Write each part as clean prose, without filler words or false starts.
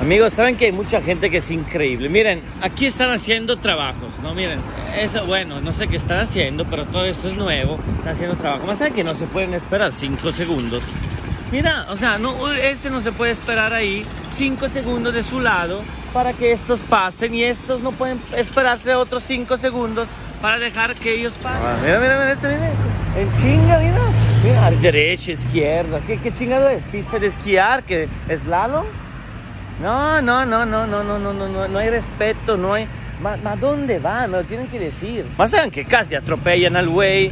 Amigos, ¿saben que hay mucha gente que es increíble? Miren, aquí están haciendo trabajos, ¿no? Miren, eso, bueno, no sé qué están haciendo, pero todo esto es nuevo. Están haciendo trabajo. Más allá que no se pueden esperar 5 segundos. Mira, o sea, no, no se puede esperar ahí 5 segundos de su lado para que estos pasen, y estos no pueden esperarse otros 5 segundos para dejar que ellos pasen. Ah, mira, mira, mira, mira. En chinga, mira. Mira, derecha, izquierda. ¿Qué chingado es? ¿Pista de esquiar? ¿Qué es slalom? No, no, no, no, no, no, no, no, no hay respeto, no hay... ¿A dónde van? Me lo tienen que decir. Más saben que casi atropellan al güey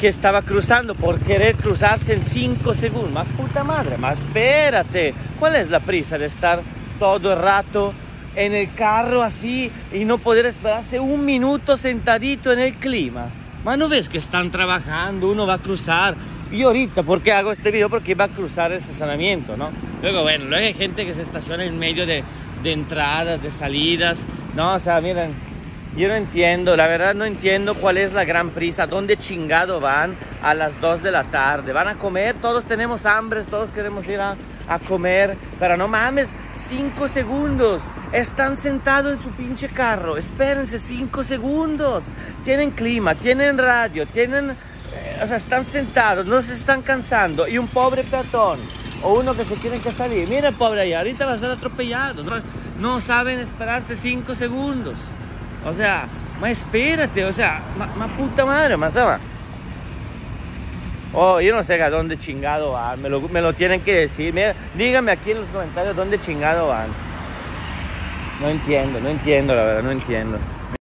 que estaba cruzando por querer cruzarse en 5 segundos. Más puta madre, más espérate. ¿Cuál es la prisa de estar todo el rato en el carro así y no poder esperarse un minuto sentadito en el clima? Más no ves que están trabajando, uno va a cruzar. Y ahorita, ¿por qué hago este video? Porque iba a cruzar el estacionamiento, ¿no? Luego, bueno, luego hay gente que se estaciona en medio de entradas, de salidas, ¿no? O sea, miren, yo no entiendo, la verdad no entiendo cuál es la gran prisa, dónde chingado van a las 2 de la tarde, van a comer, todos tenemos hambre, todos queremos ir a comer, pero no mames, 5 segundos, están sentados en su pinche carro, espérense 5 segundos, tienen clima, tienen radio, tienen... O sea, están sentados, no se están cansando. Y un pobre peatón o uno que se tiene que salir, mira el pobre allá, ahorita va a ser atropellado. No saben esperarse 5 segundos. O sea, más espérate, o sea, más puta madre, más ama. Oh, yo no sé a dónde chingado van, me lo tienen que decir. Mira, díganme aquí en los comentarios dónde chingado van. No entiendo, la verdad, no entiendo.